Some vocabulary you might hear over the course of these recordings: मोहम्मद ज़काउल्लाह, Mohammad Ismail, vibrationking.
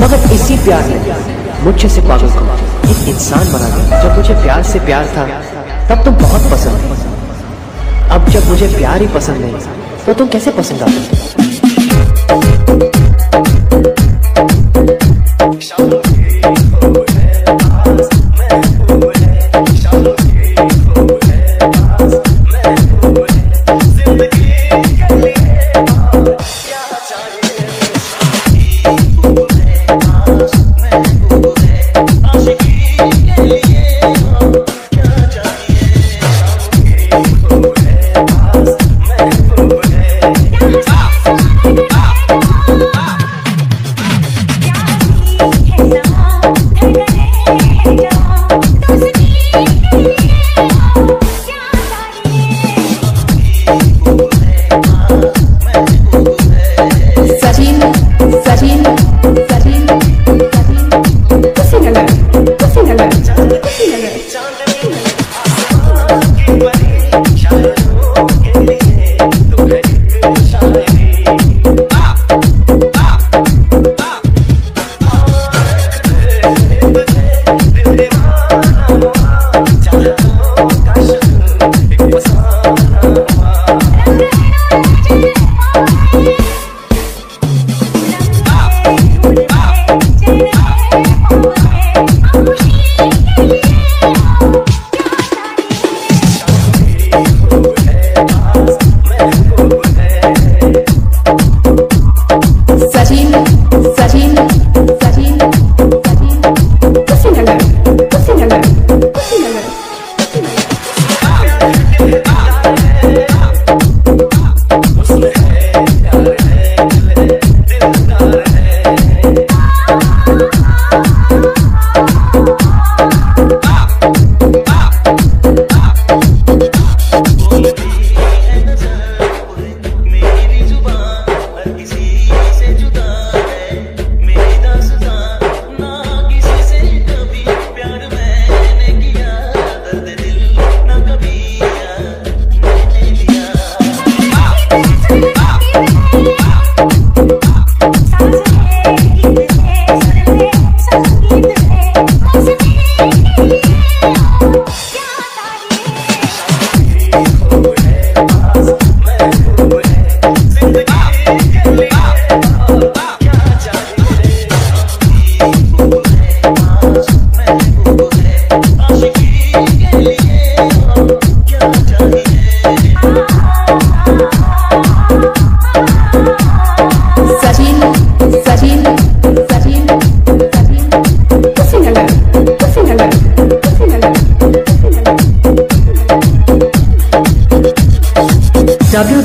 मगर इसी प्यार ने मुझसे से पागल को एक इंसान बना दिया। जब मुझे प्यार से प्यार था तब तुम बहुत पसंद थी, अब जब मुझे प्यार ही पसंद नहीं तो तुम कैसे पसंद आ सकते हो?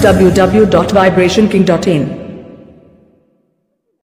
www.vibrationking.in